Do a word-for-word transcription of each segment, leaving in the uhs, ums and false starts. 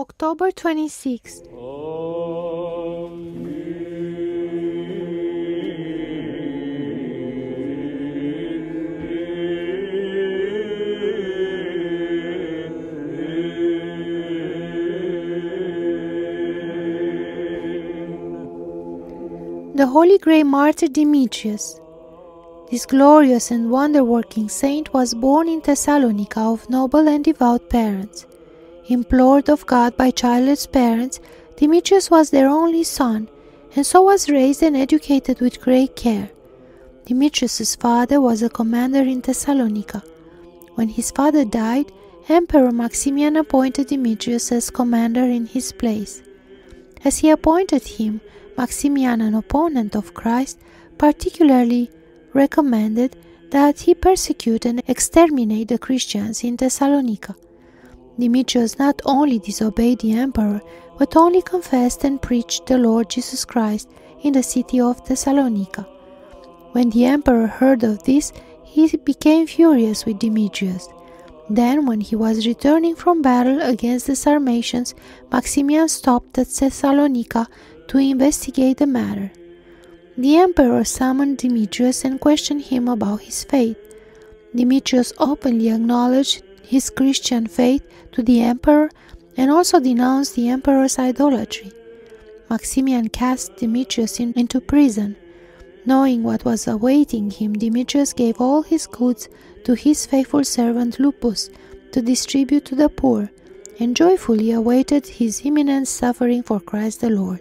October twenty-sixth. The Holy Grey Martyr Demetrius. This glorious and wonder-working saint was born in Thessalonica of noble and devout parents. Implored of God by childless parents, Demetrius was their only son, and so was raised and educated with great care. Demetrius's father was a commander in Thessalonica. When his father died, Emperor Maximian appointed Demetrius as commander in his place. As he appointed him, Maximian, an opponent of Christ, particularly recommended that he persecute and exterminate the Christians in Thessalonica. Demetrius not only disobeyed the emperor, but only confessed and preached the Lord Jesus Christ in the city of Thessalonica. When the emperor heard of this, he became furious with Demetrius. Then, when he was returning from battle against the Sarmatians, Maximian stopped at Thessalonica to investigate the matter. The emperor summoned Demetrius and questioned him about his faith. Demetrius openly acknowledged his Christian faith to the emperor and also denounced the emperor's idolatry. Maximian cast Demetrius in, into prison. Knowing what was awaiting him, Demetrius gave all his goods to his faithful servant Lupus to distribute to the poor, and joyfully awaited his imminent suffering for Christ the Lord.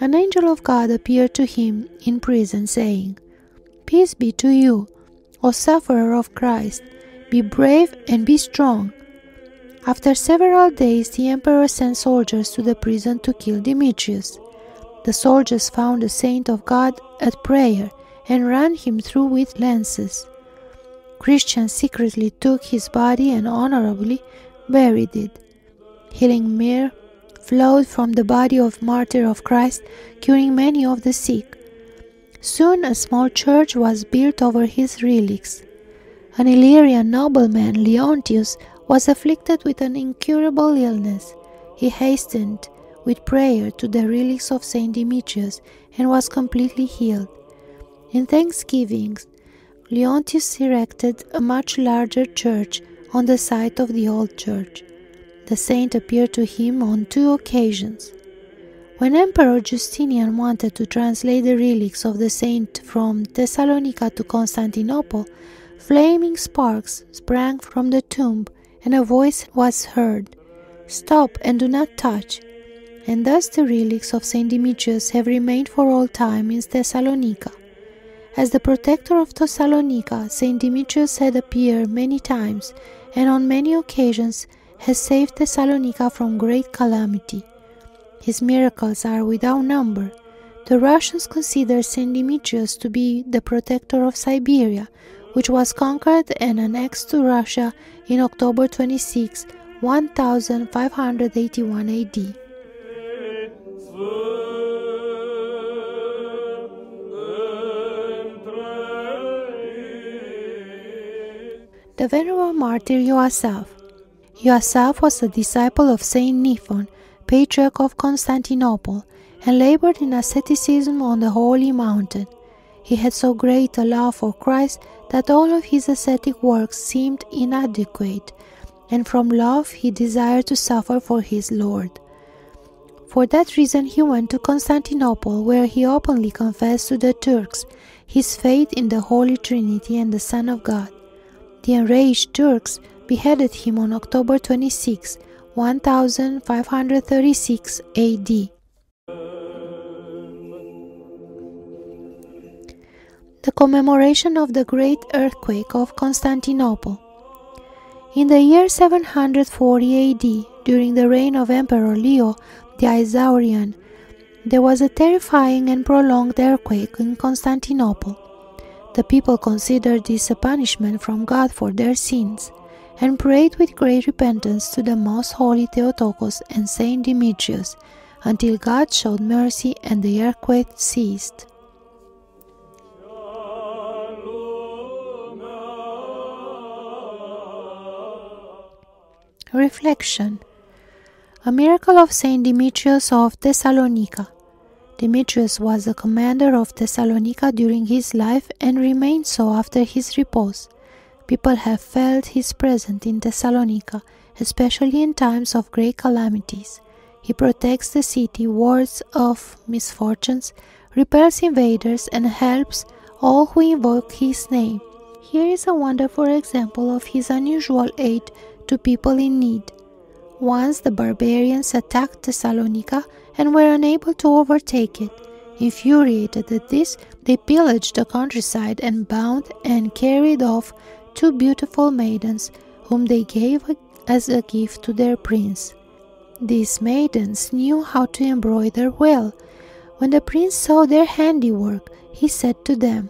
An angel of God appeared to him in prison, saying, "Peace be to you, O sufferer of Christ. Be brave and be strong." After several days, the emperor sent soldiers to the prison to kill Demetrius. The soldiers found a saint of God at prayer and ran him through with lances. Christians secretly took his body and honorably buried it. Healing myrrh flowed from the body of martyr of Christ, curing many of the sick. Soon a small church was built over his relics. An Illyrian nobleman, Leontius, was afflicted with an incurable illness. He hastened with prayer to the relics of Saint Demetrius and was completely healed. In thanksgiving, Leontius erected a much larger church on the site of the old church. The saint appeared to him on two occasions. When Emperor Justinian wanted to translate the relics of the saint from Thessalonica to Constantinople, flaming sparks sprang from the tomb, and a voice was heard, "Stop and do not touch." And thus the relics of Saint Demetrius have remained for all time in Thessalonica. As the protector of Thessalonica, Saint Demetrius had appeared many times, and on many occasions has saved Thessalonica from great calamity. His miracles are without number. The Russians consider Saint Demetrius to be the protector of Siberia, which was conquered and annexed to Russia in October twenty-sixth, fifteen eighty-one A D. The Venerable Martyr Joasaph. Joasaph was a disciple of Saint Niphon, Patriarch of Constantinople, and labored in asceticism on the holy mountain. He had so great a love for Christ that all of his ascetic works seemed inadequate, and from love he desired to suffer for his Lord. For that reason he went to Constantinople, where he openly confessed to the Turks his faith in the Holy Trinity and the Son of God. The enraged Turks beheaded him on October twenty-sixth, fifteen thirty-six A D. The commemoration of the great earthquake of Constantinople. In the year seven hundred forty A D, during the reign of Emperor Leo the Isaurian, there was a terrifying and prolonged earthquake in Constantinople. The people considered this a punishment from God for their sins, and prayed with great repentance to the Most Holy Theotokos and Saint Demetrius, until God showed mercy and the earthquake ceased. Reflection. A miracle of Saint Demetrius of Thessalonica. Demetrius was the commander of Thessalonica during his life and remained so after his repose. People have felt his presence in Thessalonica, especially in times of great calamities. He protects the city, wards of misfortunes, repels invaders, and helps all who invoke his name. Here is a wonderful example of his unusual aid to people in need. Once the barbarians attacked Thessalonica and were unable to overtake it. Infuriated at this, they pillaged the countryside and bound and carried off two beautiful maidens, whom they gave as a gift to their prince. These maidens knew how to embroider well. When the prince saw their handiwork, he said to them,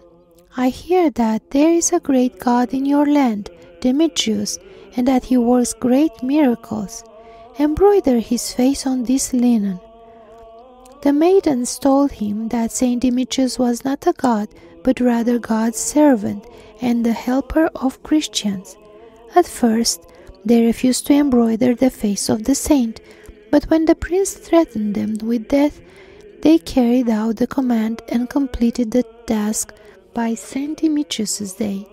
"I hear that there is a great god in your land, Demetrius, and that he works great miracles. Embroider his face on this linen." The maidens told him that Saint Demetrius was not a god, but rather God's servant and the helper of Christians. At first, they refused to embroider the face of the saint, but when the prince threatened them with death, they carried out the command and completed the task by Saint Demetrius's Day.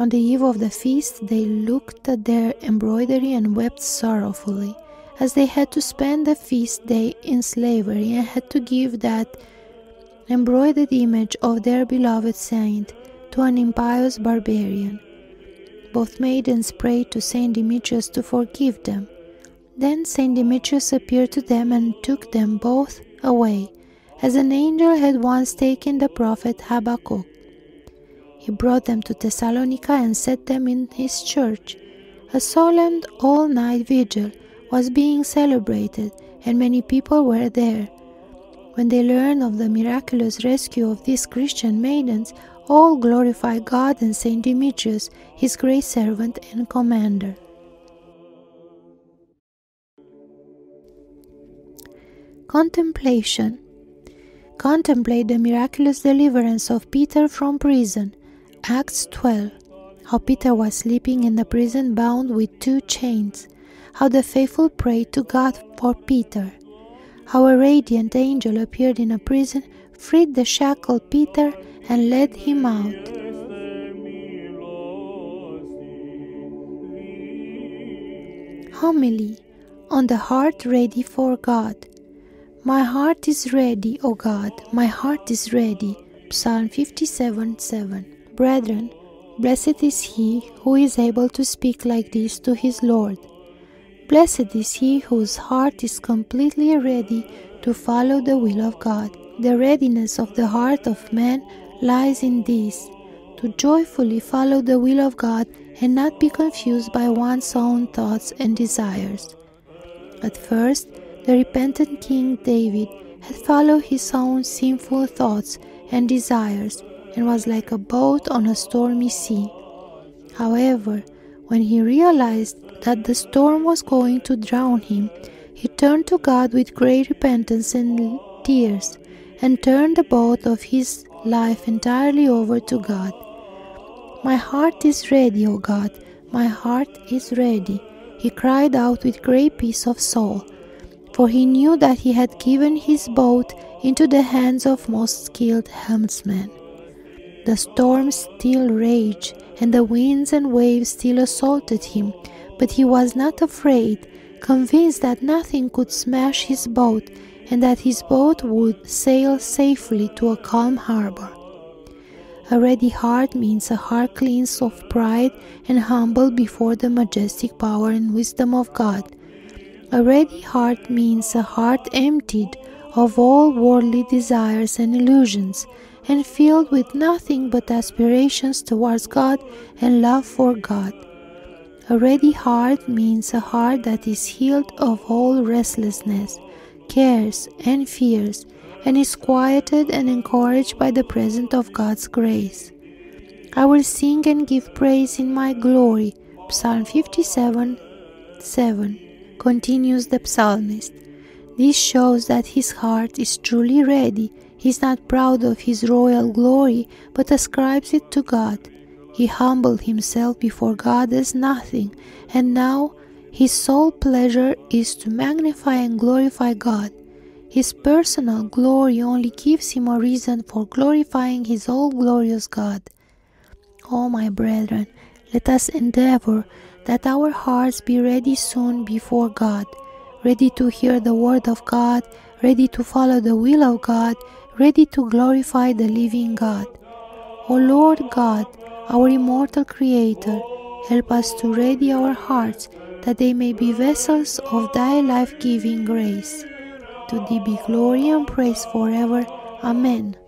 On the eve of the feast, they looked at their embroidery and wept sorrowfully, as they had to spend the feast day in slavery and had to give that embroidered image of their beloved saint to an impious barbarian. Both maidens prayed to Saint Demetrius to forgive them. Then Saint Demetrius appeared to them and took them both away, as an angel had once taken the prophet Habakkuk. He brought them to Thessalonica and set them in his church. A solemn all-night vigil was being celebrated, and many people were there. When they learned of the miraculous rescue of these Christian maidens, all glorify God and Saint Demetrius, his great servant and commander. Contemplation. Contemplate the miraculous deliverance of Peter from prison. Acts twelve. How Peter was sleeping in the prison bound with two chains. How the faithful prayed to God for Peter. How a radiant angel appeared in a prison, freed the shackled Peter, and led him out. Homily on the heart ready for God. My heart is ready, O God, my heart is ready. Psalm fifty-seven, seven. Brethren, blessed is he who is able to speak like this to his Lord. Blessed is he whose heart is completely ready to follow the will of God. The readiness of the heart of man lies in this, to joyfully follow the will of God and not be confused by one's own thoughts and desires. At first, the repentant King David had followed his own sinful thoughts and desires and was like a boat on a stormy sea. However, when he realized that the storm was going to drown him, he turned to God with great repentance and tears and turned the boat of his life entirely over to God. My heart is ready, O God, my heart is ready, he cried out with great peace of soul, for he knew that he had given his boat into the hands of most skilled helmsmen. The storm still raged, and the winds and waves still assaulted him, but he was not afraid, convinced that nothing could smash his boat, and that his boat would sail safely to a calm harbor. A ready heart means a heart cleansed of pride and humble before the majestic power and wisdom of God. A ready heart means a heart emptied of all worldly desires and illusions, and filled with nothing but aspirations towards God and love for God. A ready heart means a heart that is healed of all restlessness, cares, and fears, and is quieted and encouraged by the presence of God's grace. I will sing and give praise in my glory. Psalm fifty-seven, seven. Continues the psalmist. This shows that his heart is truly ready. He is not proud of his royal glory, but ascribes it to God. He humbled himself before God as nothing, and now His sole pleasure is to magnify and glorify God. His personal glory only gives him a reason for glorifying his all-glorious God. O my brethren, let us endeavor that our hearts be ready soon before God, ready to hear the word of God, ready to follow the will of God, ready to glorify the living God. O Lord God, our immortal Creator, help us to ready our hearts, that they may be vessels of thy life-giving grace. To thee be glory and praise forever. Amen.